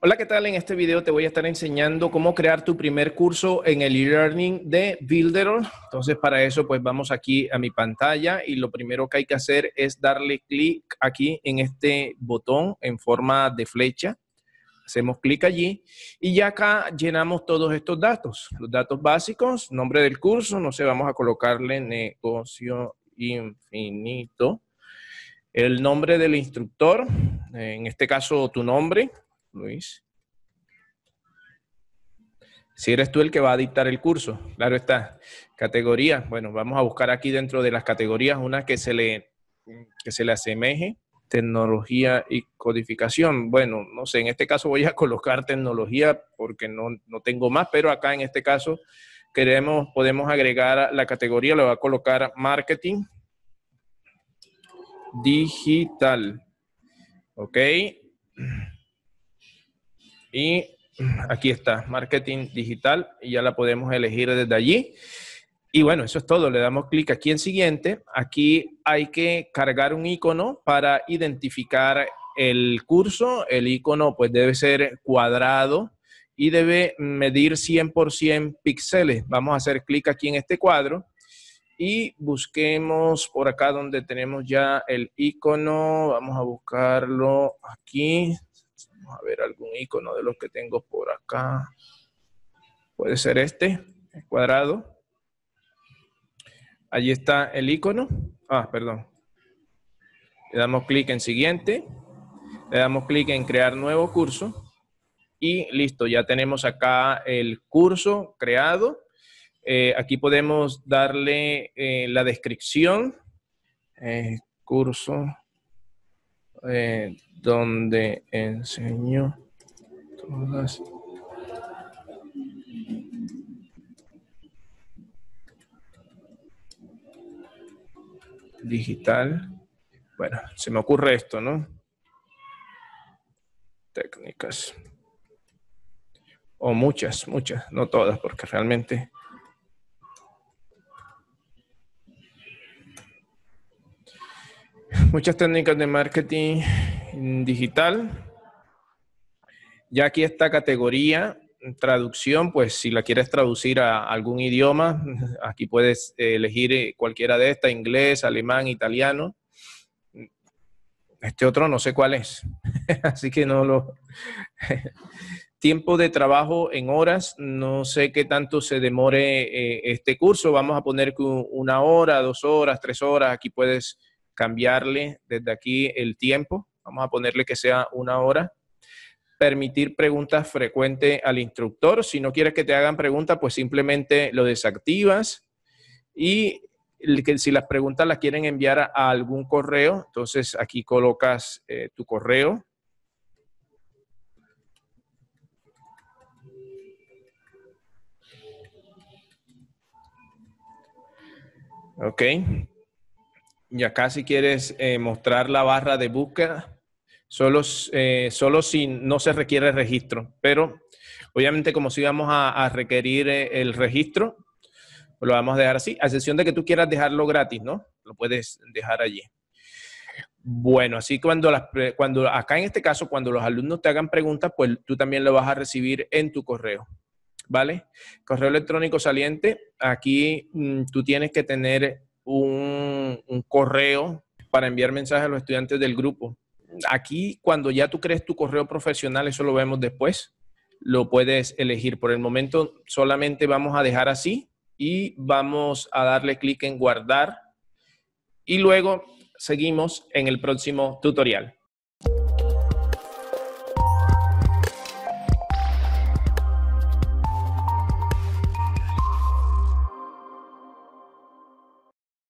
Hola, ¿qué tal? En este video te voy a estar enseñando cómo crear tu primer curso en el e-learning de Builderall. Entonces, para eso, pues vamos aquí a mi pantalla y lo primero que hay que hacer es darle clic aquí en este botón en forma de flecha. Hacemos clic allí y ya acá llenamos todos estos datos. Los datos básicos, nombre del curso, no sé, vamos a colocarle Negocio Infinito. El nombre del instructor, en este caso tu nombre. Luis. Si eres tú el que va a dictar el curso, claro está. Categoría, bueno, vamos a buscar aquí dentro de las categorías una que se le asemeje. Tecnología y codificación. Bueno, no sé, en este caso voy a colocar tecnología porque no tengo más, pero acá en este caso podemos agregar la categoría, le voy a colocar Marketing Digital. Ok. Y aquí está, Marketing Digital, y ya la podemos elegir desde allí. Y bueno, eso es todo. Le damos clic aquí en Siguiente. Aquí hay que cargar un icono para identificar el curso. El icono pues debe ser cuadrado y debe medir 100% píxeles. Vamos a hacer clic aquí en este cuadro y busquemos por acá donde tenemos ya el icono. Vamos a buscarlo aquí. Vamos a ver algún icono de los que tengo por acá. Puede ser este, el cuadrado. Allí está el icono. Ah, perdón. Le damos clic en Siguiente. Le damos clic en Crear Nuevo Curso. Y listo, ya tenemos acá el curso creado. Aquí podemos darle la descripción. Curso. Donde enseño todas. Digital. Bueno, se me ocurre esto, ¿no? Técnicas. O muchas, no todas, porque realmente... Muchas técnicas de marketing digital. Ya aquí esta categoría, traducción, pues si la quieres traducir a algún idioma, aquí puedes elegir cualquiera de estas, inglés, alemán, italiano. Este otro no sé cuál es, así que no lo... Tiempo de trabajo en horas, no sé qué tanto se demore este curso. Vamos a poner 1 hora, 2 horas, 3 horas, aquí puedes... cambiarle desde aquí el tiempo. Vamos a ponerle que sea 1 hora. Permitir preguntas frecuentes al instructor. Si no quieres que te hagan preguntas, pues simplemente lo desactivas. Y si las preguntas las quieren enviar a algún correo, entonces aquí colocas tu correo. Ok. Y acá si quieres mostrar la barra de búsqueda, solo si no se requiere registro. Pero obviamente como si vamos a requerir el registro, lo vamos a dejar así. A excepción de que tú quieras dejarlo gratis, ¿no? Lo puedes dejar allí. Bueno, así acá en este caso, cuando los alumnos te hagan preguntas, pues tú también lo vas a recibir en tu correo. ¿Vale? Correo electrónico saliente. Aquí tú tienes que tener... Un correo para enviar mensajes a los estudiantes del grupo. Aquí, cuando ya tú crees tu correo profesional, eso lo vemos después, lo puedes elegir. Por el momento solamente vamos a dejar así y vamos a darle clic en guardar y luego seguimos en el próximo tutorial.